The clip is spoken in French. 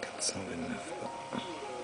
129 pas.